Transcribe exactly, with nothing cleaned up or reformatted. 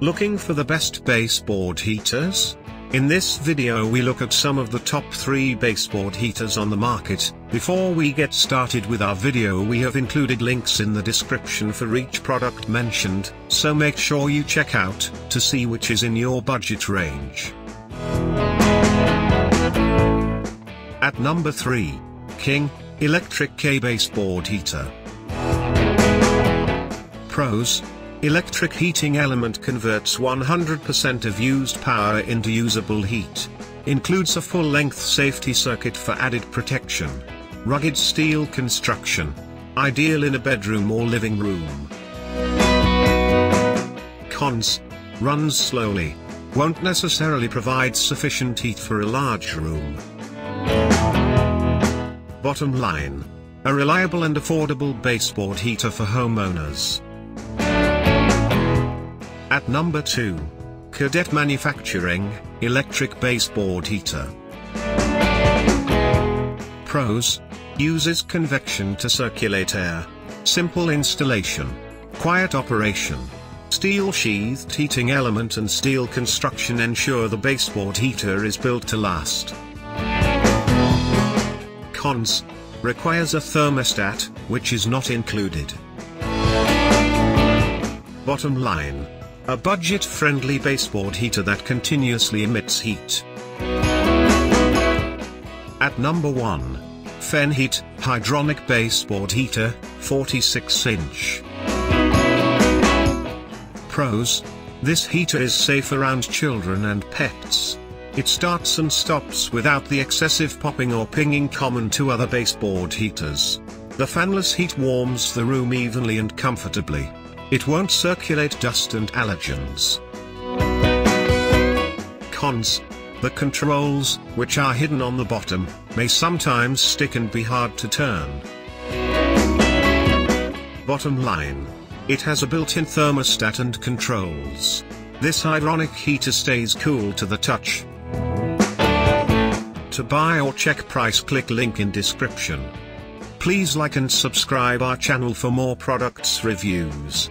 Looking for the best baseboard heaters? In this video we look at some of the top three baseboard heaters on the market. Before we get started with our video, we have included links in the description for each product mentioned, so make sure you check out to see which is in your budget range. At number three, King Electric K baseboard heater. Pros: electric heating element converts one hundred percent of used power into usable heat. Includes a full-length safety circuit for added protection. Rugged steel construction. Ideal in a bedroom or living room. Cons: runs slowly. Won't necessarily provide sufficient heat for a large room. Bottom line: a reliable and affordable baseboard heater for homeowners. At number two, Cadet Manufacturing Electric Baseboard Heater. Pros: uses convection to circulate air. Simple installation. Quiet operation. Steel sheathed heating element and steel construction ensure the baseboard heater is built to last. Cons: requires a thermostat, which is not included. Bottom line: a budget-friendly baseboard heater that continuously emits heat. At number one, Fahrenheat Hydronic Baseboard Heater, forty-six inch. Pros: this heater is safe around children and pets. It starts and stops without the excessive popping or pinging common to other baseboard heaters. The fanless heat warms the room evenly and comfortably. It won't circulate dust and allergens. Cons: the controls, which are hidden on the bottom, may sometimes stick and be hard to turn. Bottom line: it has a built-in thermostat and controls. This hydronic heater stays cool to the touch. To buy or check price, click link in description. Please like and subscribe our channel for more products reviews.